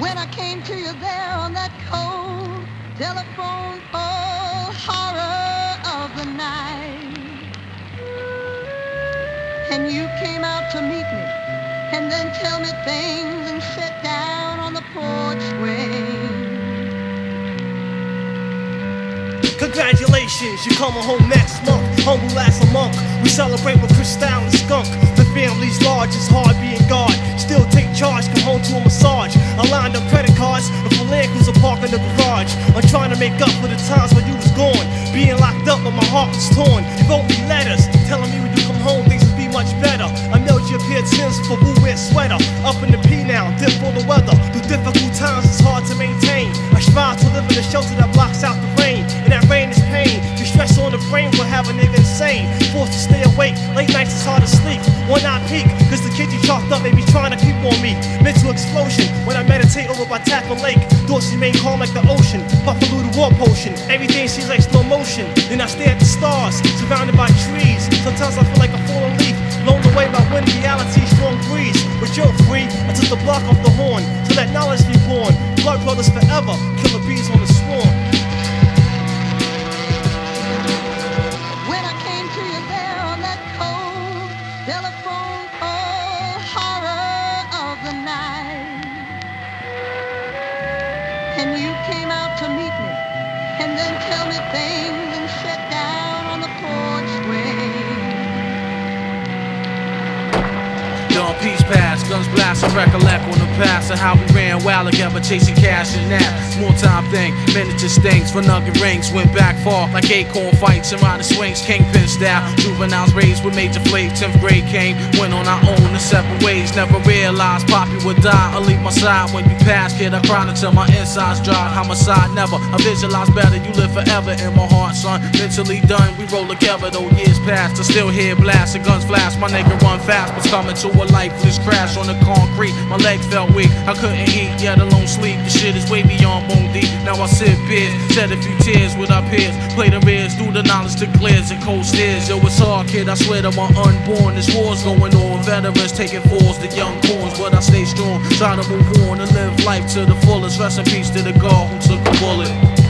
When I came to you there on that cold telephone, oh, horror of the night. And you came out to meet me and then tell me things and sit down on the porch swing. Congratulations, you're coming home next month, humble as a monk. We celebrate with freestyle and skunk. The family's large, it's hard being God. Still take charge, come home to a massage. I lined up credit cards, and for Land Cruiser park in the garage. I'm trying to make up for the times when you was gone. Being locked up, but my heart was torn. You wrote me letters, telling me when you come home, things would be much better. I mailed you a pair of Tims for blue wear sweater. Up in the P now, dip for the weather. Through difficult times, it's hard to maintain. I strive to live in a shelter that blocks out the rain. And that rain is pain. The stress on the brain will have a nigga insane. Forced to stay awake, late nights it's hard to sleep. One eye peek, cause the kid you chalked up may be trying to keep on me. Mental explosion, when I meditate over by Tappan Lake. Thoughts remain calm like the ocean. Buffalo the war potion, everything seems like slow motion. Then I stare at the stars, surrounded by trees. Sometimes I feel like a fallen leaf, blown away by wind, reality, strong breeze. But you're free, I took the block off the horn. So that knowledge be born, blood brothers forever. Killer bees on the swarm. Peace pass, guns blast, and recollect on the past of how we ran wild together, chasing cash and naps. Small time thing, miniature stings for nugget rings. Went back far like acorn fights and riding swings. Kingpin style, juveniles raised with major flaves. 10th grade came, went on our own in separate ways. Never realized Poppy would die or leave my side. When you pass, kid, I cried until my insides dried. Homicide never, I visualize better. You live forever in my heart, son. Mentally done, we roll together. Though years passed, I still hear blasts and guns flash. My nigga run fast, but coming to a light. This crash on the concrete, my legs felt weak. I couldn't eat, yet alone sleep. The shit is way beyond bone deep. Now I sip beers, shed a few tears with our peers. Play the rears, do the knowledge to clears and cold stairs. Yo, it's hard, kid, I swear to my unborn. This war's going on, veterans taking falls to young corns. But I stay strong, try to move on and live life to the fullest. Rest in peace to the guard who took the bullet.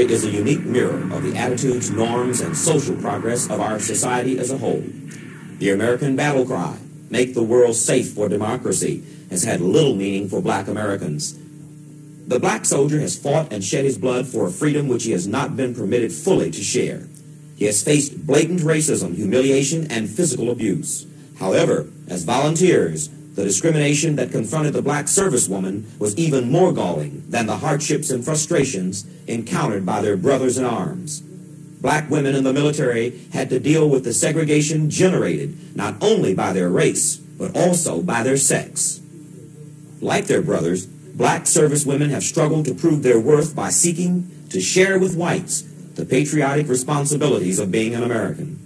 Is a unique mirror of the attitudes, norms, and social progress of our society as a whole. The American battle cry, "Make the world safe for democracy," has had little meaning for black Americans. The black soldier has fought and shed his blood for a freedom which he has not been permitted fully to share. He has faced blatant racism, humiliation, and physical abuse. However, as volunteers, the discrimination that confronted the black servicewoman was even more galling than the hardships and frustrations encountered by their brothers in arms. Black women in the military had to deal with the segregation generated not only by their race, but also by their sex. Like their brothers, black servicewomen have struggled to prove their worth by seeking to share with whites the patriotic responsibilities of being an American.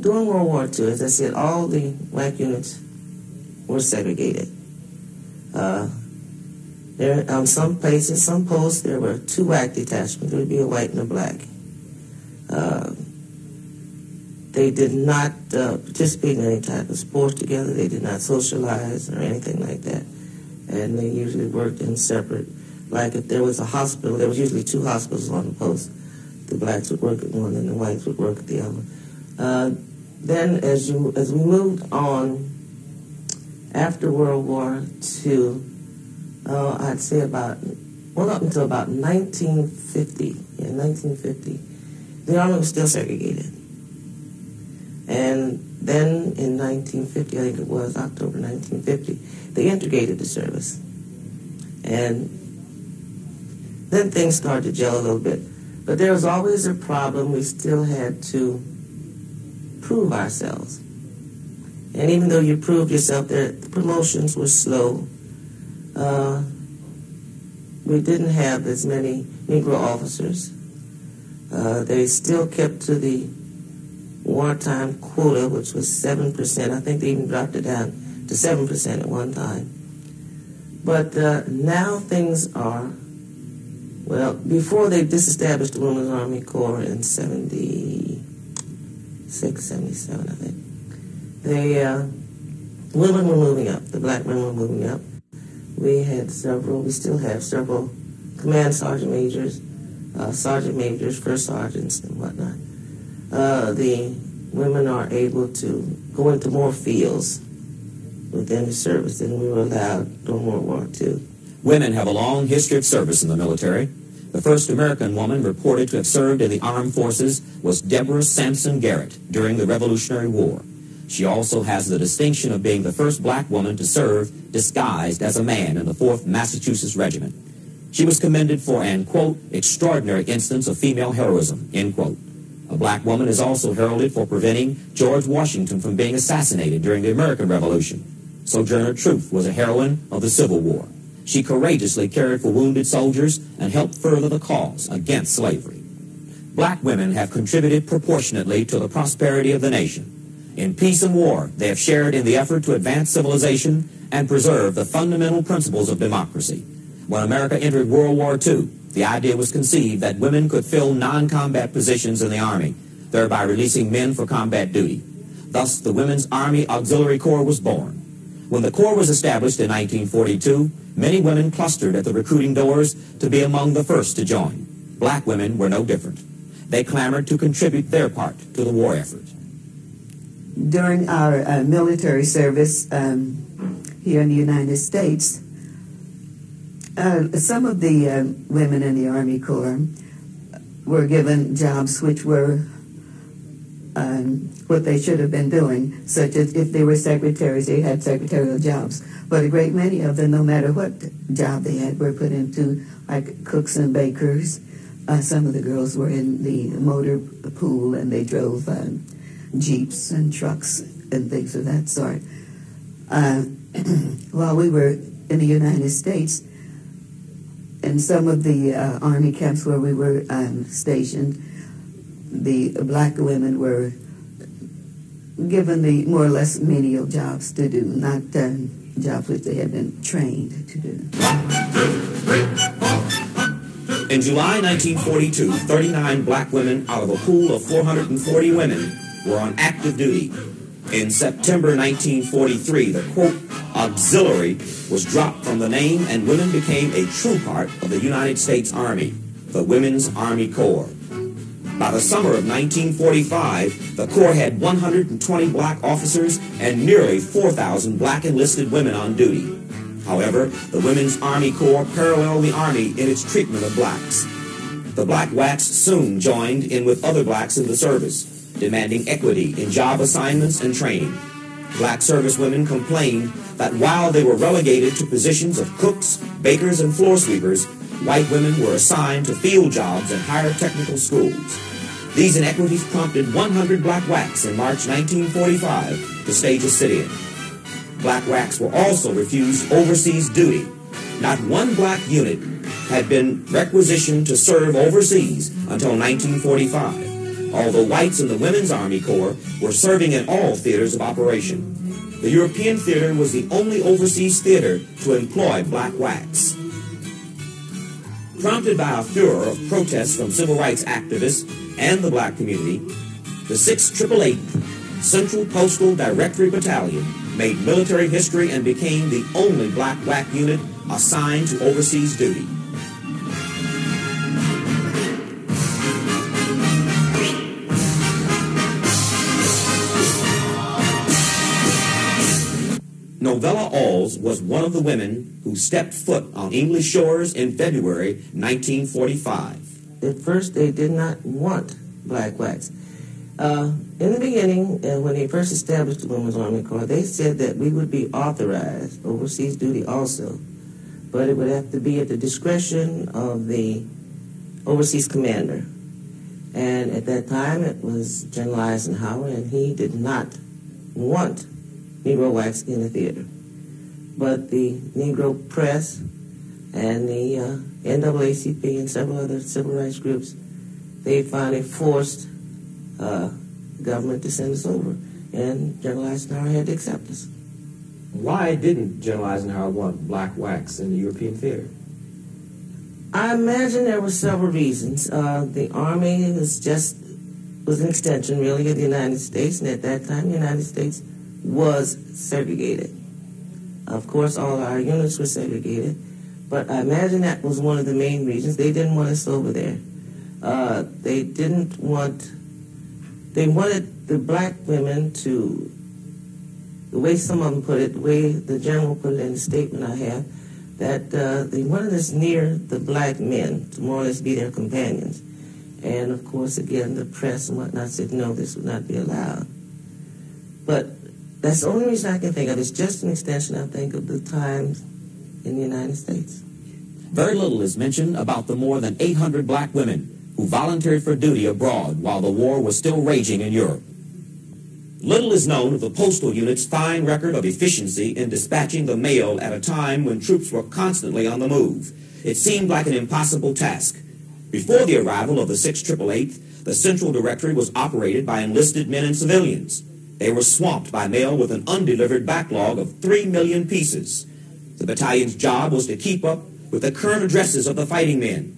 During World War II, as I said, all the black units were segregated. There, some places, some posts, there were two WAC detachments. There would be a white and a black. They did not participate in any type of sport together. They did not socialize or anything like that. And they usually worked in separate. Like if there was a hospital, there was usually two hospitals on the post. The blacks would work at one and the whites would work at the other. Then as we moved on, after World War II, I'd say about, well, up until about 1950, the Army was still segregated. And then in 1950, I think it was October 1950, they integrated the service. And then things started to gel a little bit. But there was always a problem. We still had to prove ourselves. And even though you proved yourself, the promotions were slow. We didn't have as many Negro officers. They still kept to the wartime quota, which was 7%. I think they even dropped it down to 7% at one time. But now things are, well, before they disestablished the Women's Army Corps in 76, 77, I think, the women were moving up, the black women were moving up. We had several, we still have several command sergeant majors, sergeant majors, first sergeants and whatnot. The women are able to go into more fields within the service than we were allowed during World War II. Women have a long history of service in the military. The first American woman reported to have served in the armed forces was Deborah Sampson Garrett during the Revolutionary War. She also has the distinction of being the first black woman to serve disguised as a man in the 4th Massachusetts Regiment. She was commended for an, quote, extraordinary instance of female heroism, end quote. A black woman is also heralded for preventing George Washington from being assassinated during the American Revolution. Sojourner Truth was a heroine of the Civil War. She courageously cared for wounded soldiers and helped further the cause against slavery. Black women have contributed proportionately to the prosperity of the nation. In peace and war, they have shared in the effort to advance civilization and preserve the fundamental principles of democracy. When America entered World War II, the idea was conceived that women could fill non-combat positions in the Army, thereby releasing men for combat duty. Thus, the Women's Army Auxiliary Corps was born. When the Corps was established in 1942, many women clustered at the recruiting doors to be among the first to join. Black women were no different. They clamored to contribute their part to the war effort. During our military service here in the United States, some of the women in the Army Corps were given jobs which were what they should have been doing, such as if they were secretaries, they had secretarial jobs. But a great many of them, no matter what job they had, were put into, like, cooks and bakers. Some of the girls were in the motor pool, and they drove jeeps and trucks and things of that sort. While we were in the United States, in some of the Army camps where we were stationed, the black women were given the more or less menial jobs to do, not jobs which they had been trained to do. In July 1942, 39 black women out of a pool of 440 women were on active duty. In September 1943, the quote, auxiliary was dropped from the name and women became a true part of the United States Army, the Women's Army Corps. By the summer of 1945, the Corps had 120 black officers and nearly 4,000 black enlisted women on duty. However, the Women's Army Corps paralleled the Army in its treatment of blacks. The black WACs soon joined in with other blacks in the service, demanding equity in job assignments and training. Black servicewomen complained that while they were relegated to positions of cooks, bakers, and floor sweepers, white women were assigned to field jobs at higher technical schools. These inequities prompted 100 black WACs in March 1945 to stage a sit-in. Black WACs were also refused overseas duty. Not one black unit had been requisitioned to serve overseas until 1945. Although whites in the Women's Army Corps were serving in all theaters of operation. The European theater was the only overseas theater to employ black WACs. Prompted by a furor of protests from civil rights activists and the black community, the 6888th Central Postal Directory Battalion made military history and became the only black WAC unit assigned to overseas duty. Novella Alls was one of the women who stepped foot on English shores in February 1945. At first, they did not want black WACs. In the beginning, when they first established the Women's Army Corps, they said that we would be authorized overseas duty also, but it would have to be at the discretion of the overseas commander. And at that time, it was General Eisenhower, and he did not want Negro whites in the theater. But the Negro press and the NAACP and several other civil rights groups, they finally forced government to send us over, and General Eisenhower had to accept us. Why didn't General Eisenhower want black whites in the European theater? I imagine there were several reasons. The Army was an extension, really, of the United States, and at that time, the United States was segregated. Of course, all our units were segregated, but I imagine that was one of the main reasons. They didn't want us over there. They wanted the black women to, the way some of them put it, the way the general put it in the statement I have, that they wanted us near the black men to more or less be their companions. And of course, again, the press and whatnot said, no, this would not be allowed. But that's the only reason I can think of. It's just an extension, I think, of the times in the United States. Very little is mentioned about the more than 800 black women who volunteered for duty abroad while the war was still raging in Europe. Little is known of the postal unit's fine record of efficiency in dispatching the mail at a time when troops were constantly on the move. It seemed like an impossible task. Before the arrival of the 6888th, the Central Directory was operated by enlisted men and civilians. They were swamped by mail with an undelivered backlog of 3 million pieces. The battalion's job was to keep up with the current addresses of the fighting men.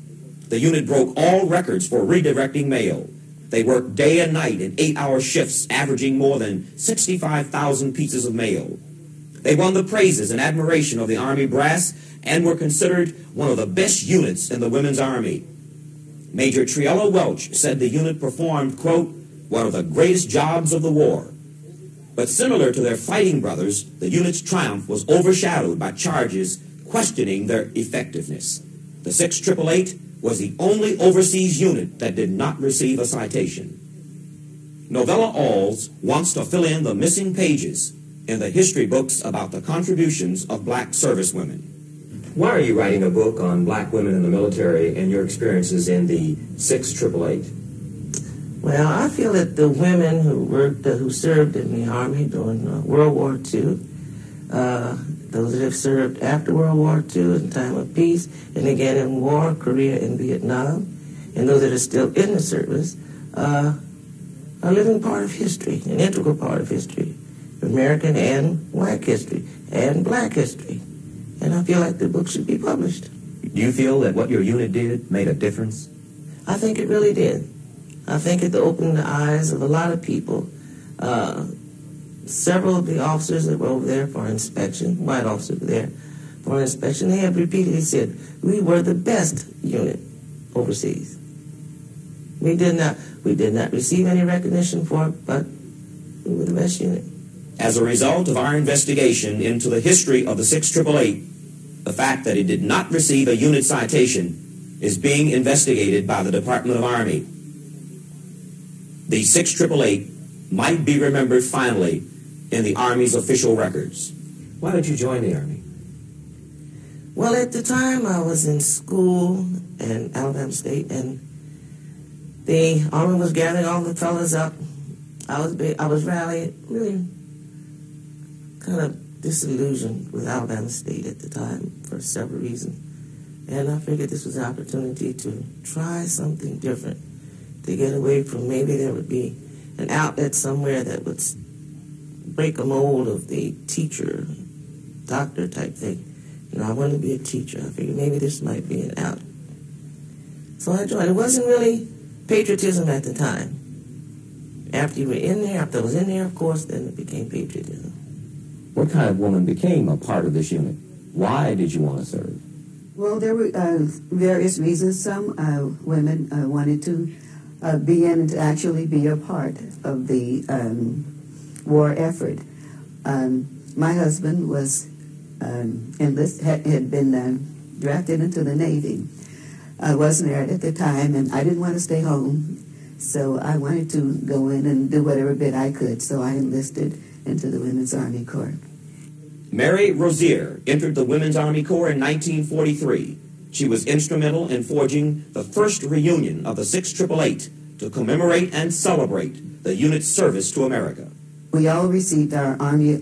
The unit broke all records for redirecting mail. They worked day and night in 8-hour shifts, averaging more than 65,000 pieces of mail. They won the praises and admiration of the Army brass and were considered one of the best units in the Women's Army. Major Triella Welch said the unit performed, quote, one of the greatest jobs of the war. But similar to their fighting brothers, the unit's triumph was overshadowed by charges questioning their effectiveness. The 6888 was the only overseas unit that did not receive a citation. Novella Alls wants to fill in the missing pages in the history books about the contributions of black servicewomen. Why are you writing a book on black women in the military and your experiences in the 6888? Well, I feel that the women who served in the Army during World War II, those that have served after World War II in time of peace, and again in war, Korea and Vietnam, and those that are still in the service, are a living part of history, an integral part of history, American and white history, and black history. And I feel like the book should be published. Do you feel that what your unit did made a difference? I think it really did. I think it opened the eyes of a lot of people. Several of the officers that were over there for inspection, white officers were there for inspection, they have repeatedly said, we were the best unit overseas. We did not receive any recognition for it, but we were the best unit. As a result of our investigation into the history of the 6888, the fact that it did not receive a unit citation is being investigated by the Department of Army. The 6888 might be remembered finally in the Army's official records. Why did you join the Army? Well, at the time I was in school in Alabama State, and the Army was gathering all the fellas up. I was really kind of disillusioned with Alabama State at the time for several reasons. And I figured this was an opportunity to try something different, to get away from maybe there would be an outlet somewhere that would break a mold of the teacher, doctor type thing. You know, I wanted to be a teacher. I figured maybe this might be an outlet. So I joined. It wasn't really patriotism at the time. After I was in there, of course, then it became patriotism. What kind of woman became a part of this unit? Why did you want to serve? Well, there were various reasons. Some women wanted to be in to actually be a part of the war effort. My husband was had been drafted into the Navy. I was married at the time, and I didn't want to stay home So I wanted to go in and do whatever bit I could, so I enlisted into the Women's Army Corps. Mary Rozier entered the Women's Army Corps in 1943. She was instrumental in forging the first reunion of the 6888 to commemorate and celebrate the unit's service to America. We all received our Army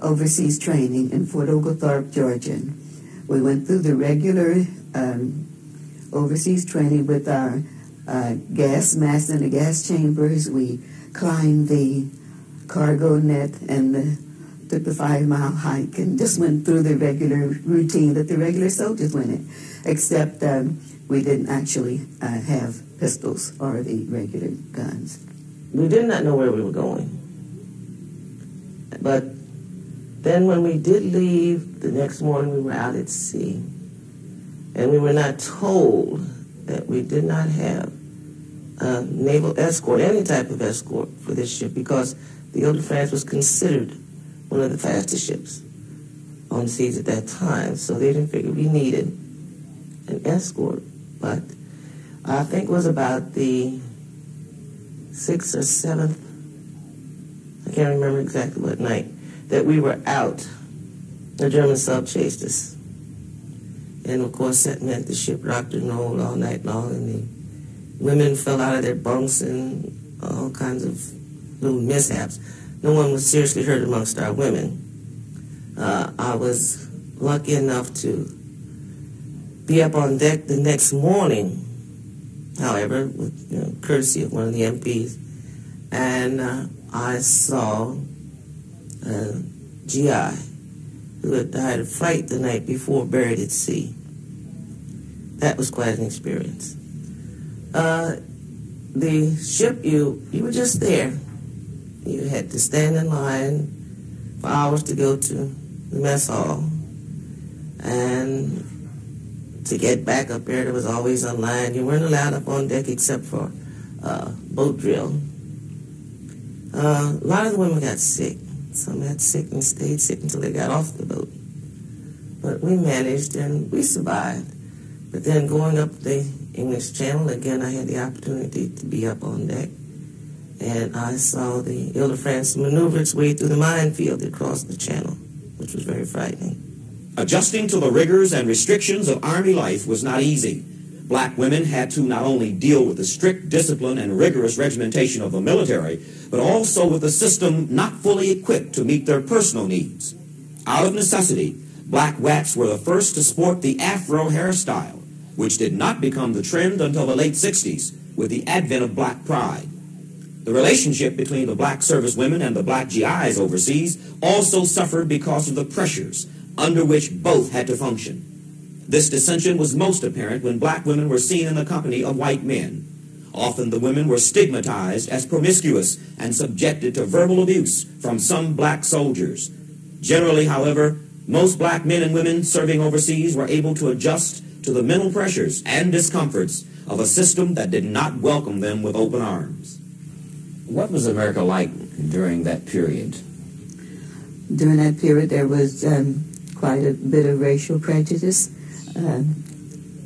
overseas training in Fort Oglethorpe, Georgia. We went through the regular overseas training with our gas mask in the gas chambers. We climbed the cargo net and took the 5-mile hike and just went through the regular routine that the regular soldiers went in, except we didn't actually have pistols or the regular guns. We did not know where we were going. But then when we did leave, the next morning we were out at sea. And we were not told that we did not have a naval escort, any type of escort for this ship, because the Ile de France was considered one of the fastest ships on the seas at that time. So they didn't figure we needed an escort. But I think it was about the 6th or 7th, I can't remember exactly what night, that we were out. The German sub chased us. And of course that meant the ship rocked and rolled all night long, and the women fell out of their bunks and all kinds of little mishaps. No one was seriously hurt amongst our women. I was lucky enough to be up on deck the next morning, however, with, you know, courtesy of one of the MPs, and I saw a GI who had died of fright the night before, buried at sea. That was quite an experience. The ship, you were just there. You had to stand in line for hours to go to the mess hall. And to get back up there, there was always a line. You weren't allowed up on deck except for boat drill. A lot of the women got sick. Some got sick and stayed sick until they got off the boat. But we managed and we survived. But then going up the English Channel, again, I had the opportunity to be up on deck. And I saw the Ile de France maneuver its way through the minefield across the channel, which was very frightening. Adjusting to the rigors and restrictions of Army life was not easy. Black women had to not only deal with the strict discipline and rigorous regimentation of the military, but also with a system not fully equipped to meet their personal needs. Out of necessity, black whites were the first to sport the Afro hairstyle, which did not become the trend until the late 60s with the advent of black pride. The relationship between the black service women and the black GIs overseas also suffered because of the pressures under which both had to function. This dissension was most apparent when black women were seen in the company of white men. Often the women were stigmatized as promiscuous and subjected to verbal abuse from some black soldiers. Generally, however, most black men and women serving overseas were able to adjust to the mental pressures and discomforts of a system that did not welcome them with open arms. What was America like during that period? During that period, there was quite a bit of racial prejudice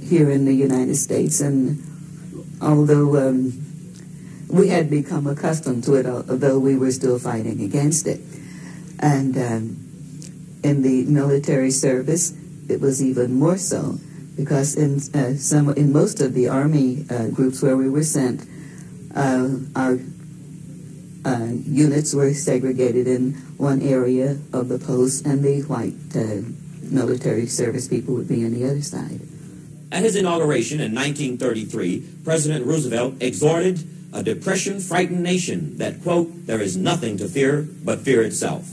here in the United States, and although we had become accustomed to it, although we were still fighting against it. And in the military service, it was even more so, because in most of the Army groups where we were sent, our units were segregated in one area of the post, and the white military service people would be on the other side. At his inauguration in 1933, President Roosevelt exhorted a depression-frightened nation that, quote, there is nothing to fear but fear itself.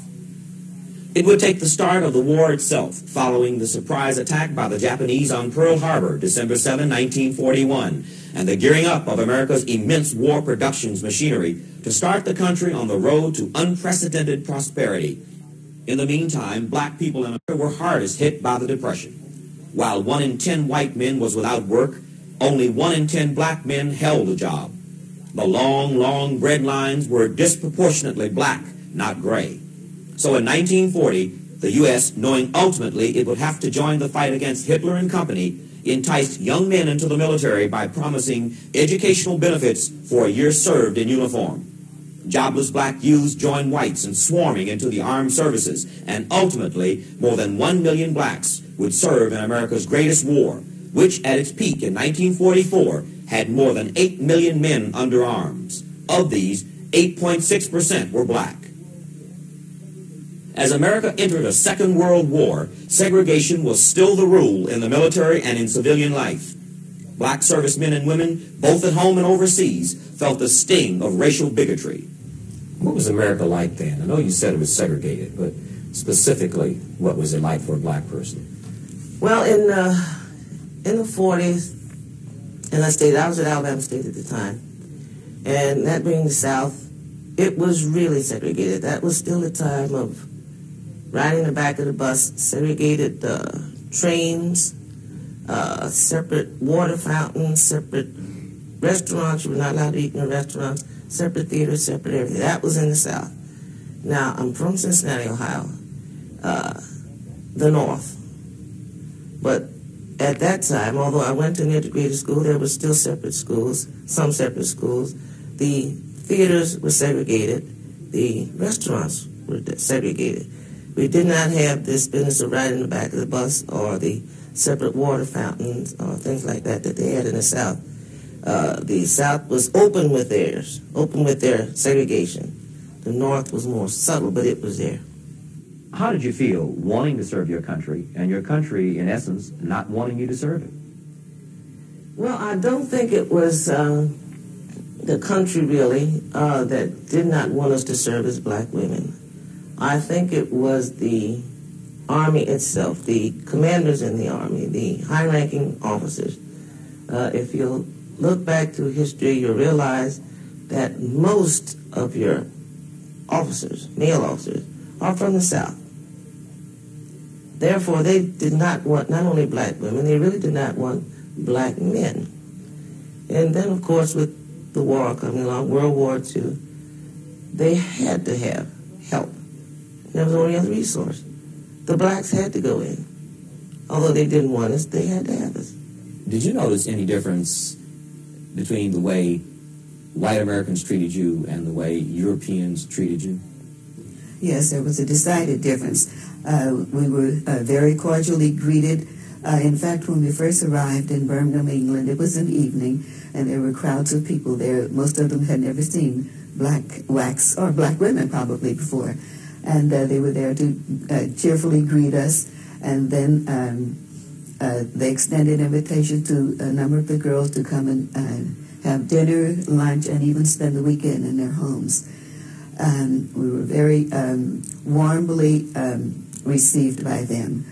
It would take the start of the war itself, following the surprise attack by the Japanese on Pearl Harbor, December 7, 1941, and the gearing up of America's immense war productions machinery to start the country on the road to unprecedented prosperity. In the meantime, black people in America were hardest hit by the Depression. While 1 in 10 white men was without work, only 1 in 10 black men held a job. The long, long bread lines were disproportionately black, not gray. So in 1940, the U.S., knowing ultimately it would have to join the fight against Hitler and company, enticed young men into the military by promising educational benefits for a year served in uniform. Jobless black youths joined whites in swarming into the armed services, and ultimately more than 1 million blacks would serve in America's greatest war, which at its peak in 1944 had more than 8 million men under arms. Of these, 8.6% were black. As America entered a Second World War, segregation was still the rule in the military and in civilian life. Black servicemen and women, both at home and overseas, felt the sting of racial bigotry. What was America like then? I know you said it was segregated, but specifically, what was it like for a black person? Well, in the 40s, and I was at Alabama State at the time, and that being the South, it was really segregated. That was still the time of riding the back of the bus, segregated trains, separate water fountains, separate restaurants. You were not allowed to eat in the restaurants, separate theaters, separate everything. That was in the South. Now, I'm from Cincinnati, Ohio, the North. But at that time, although I went to an integrated school, there were still separate schools, some separate schools. The theaters were segregated. The restaurants were segregated. We did not have this business of riding the back of the bus or the separate water fountains or things like that that they had in the South. The South was open with theirs, open with their segregation. The North was more subtle, but it was there. How did you feel wanting to serve your country and your country, in essence, not wanting you to serve it? Well, I don't think it was the country, really, that did not want us to serve as black women. I think it was the Army itself, the commanders in the Army, the high-ranking officers. If you look back through history, you'll realize that most of your officers, male officers, are from the South. Therefore, they did not want not only black women, they really did not want black men. And then, of course, with the war coming along, World War II, they had to have help. There was only other resource. The blacks had to go in. Although they didn't want us, they had to have us. Did you notice any difference between the way white Americans treated you and the way Europeans treated you? Yes, there was a decided difference. We were very cordially greeted. In fact, when we first arrived in Birmingham, England, it was an evening, and there were crowds of people there. Most of them had never seen black wax or black women probably before. And they were there to cheerfully greet us. And then they extended invitation to a number of the girls to come and have dinner, lunch, and even spend the weekend in their homes. We were very warmly received by them.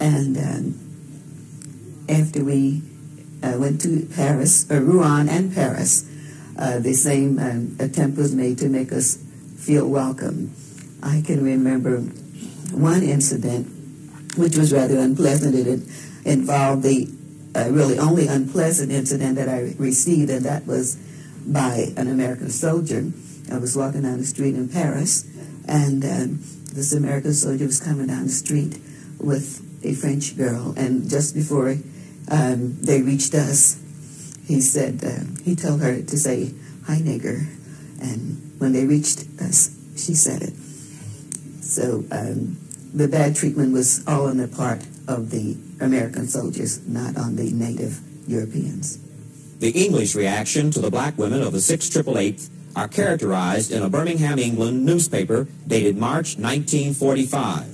And after we went to Paris, Rouen and Paris, the same attempt was made to make us feel welcome. I can remember one incident which was rather unpleasant. It involved the really only unpleasant incident that I received, and that was by an American soldier. I was walking down the street in Paris, and this American soldier was coming down the street with a French girl, and just before they reached us, he said, he told her to say, "Hi, nigger," and when they reached us, she said it. So the bad treatment was all on the part of the American soldiers, not on the native Europeans. The English reaction to the black women of the 6888th are characterized in a Birmingham, England newspaper dated March 1945.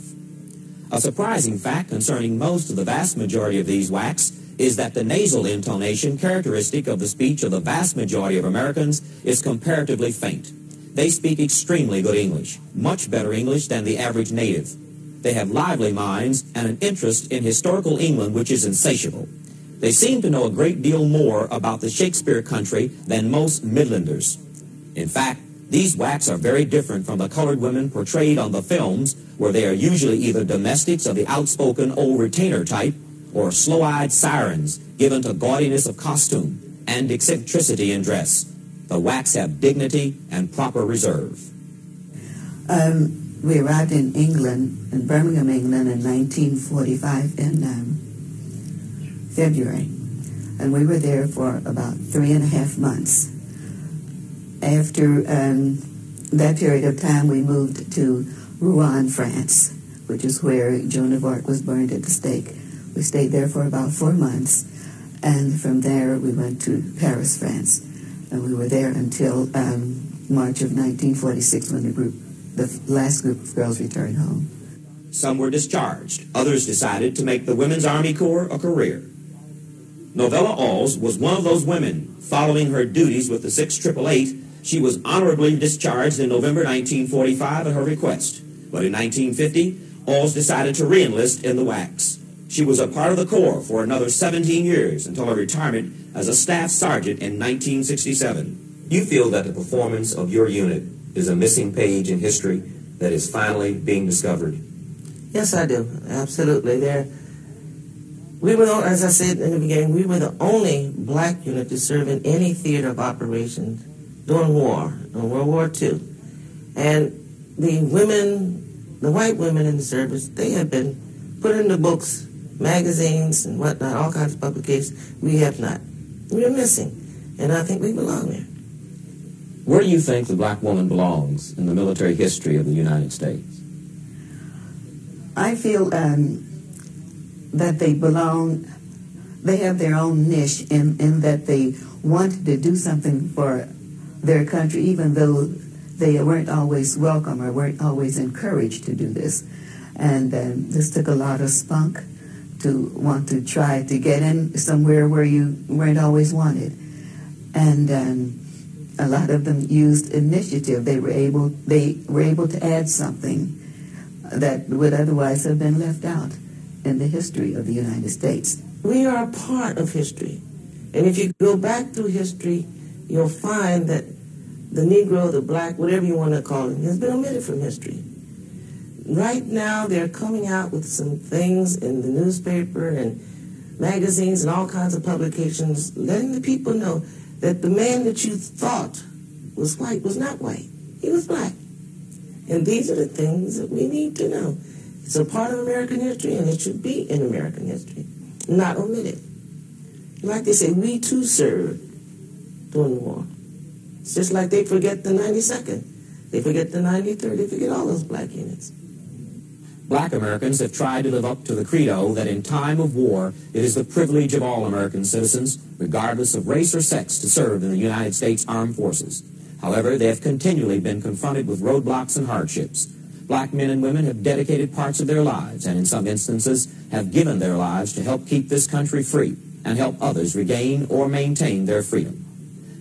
A surprising fact concerning most of the vast majority of these blacks is that the nasal intonation characteristic of the speech of the vast majority of Americans is comparatively faint. They speak extremely good English, much better English than the average native. They have lively minds and an interest in historical England which is insatiable. They seem to know a great deal more about the Shakespeare country than most Midlanders. In fact, these blacks are very different from the colored women portrayed on the films, where they are usually either domestics of the outspoken old retainer type or slow-eyed sirens given to gaudiness of costume and eccentricity in dress. The blacks have dignity and proper reserve. We arrived in England, in Birmingham, England, in 1945, and February, and we were there for about 3.5 months. After that period of time, we moved to Rouen, France, which is where Joan of Arc was burned at the stake. We stayed there for about 4 months, and from there we went to Paris, France, and we were there until March of 1946, when the last group of girls returned home. Some were discharged. Others decided to make the Women's Army Corps a career. Novella Alls was one of those women. Following her duties with the 6888, she was honorably discharged in November 1945 at her request. But in 1950, Alls decided to re-enlist in the WACS. She was a part of the Corps for another 17 years until her retirement as a staff sergeant in 1967. You feel that the performance of your unit is a missing page in history that is finally being discovered? Yes, I do. Absolutely. We were, as I said in the beginning, we were the only black unit to serve in any theater of operations during war, during World War II. And the women, the white women in the service, they had been put into books, magazines and whatnot, all kinds of publications. We have not. We are missing, and I think we belong there. Where do you think the black woman belongs in the military history of the United States? I feel that they belong, they have their own niche in that they wanted to do something for their country, even though they weren't always welcome or weren't always encouraged to do this. And this took a lot of spunk to want to try to get in somewhere where you weren't always wanted. And a lot of them used initiative. They were able to add something that would otherwise have been left out in the history of the United States. We are a part of history. And if you go back through history, you'll find that the Negro, the black, whatever you want to call it, has been omitted from history. Right now, they're coming out with some things in the newspaper and magazines and all kinds of publications, letting the people know that the man that you thought was white was not white. He was black. And these are the things that we need to know. It's a part of American history, and it should be in American history, not omitted. Like they say, we too served during the war. It's just like they forget the 92nd. They forget the 93rd. They forget all those black units. Black Americans have tried to live up to the credo that in time of war, it is the privilege of all American citizens, regardless of race or sex, to serve in the United States Armed Forces. However, they have continually been confronted with roadblocks and hardships. Black men and women have dedicated parts of their lives, and in some instances have given their lives to help keep this country free and help others regain or maintain their freedom.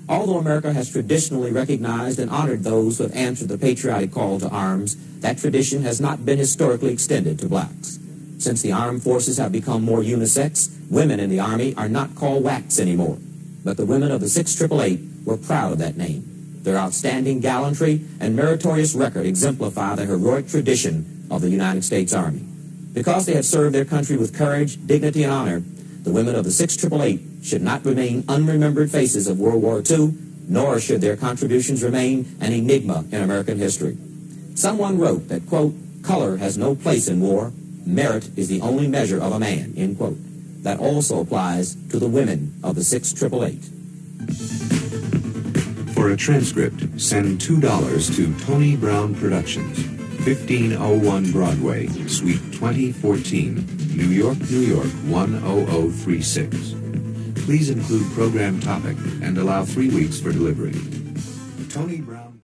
Although America has traditionally recognized and honored those who have answered the patriotic call to arms, that tradition has not been historically extended to blacks. Since the armed forces have become more unisex, women in the Army are not called WACs anymore. But the women of the 6888 were proud of that name. Their outstanding gallantry and meritorious record exemplify the heroic tradition of the United States Army. Because they have served their country with courage, dignity, and honor, the women of the 6888 should not remain unremembered faces of World War II, nor should their contributions remain an enigma in American history. Someone wrote that, quote, color has no place in war, merit is the only measure of a man, end quote. That also applies to the women of the 6888. For a transcript, send $2 to Tony Brown Productions, 1501 Broadway, Suite 2014, New York, New York 10036. Please include program topic and allow 3 weeks for delivery. Tony Brown.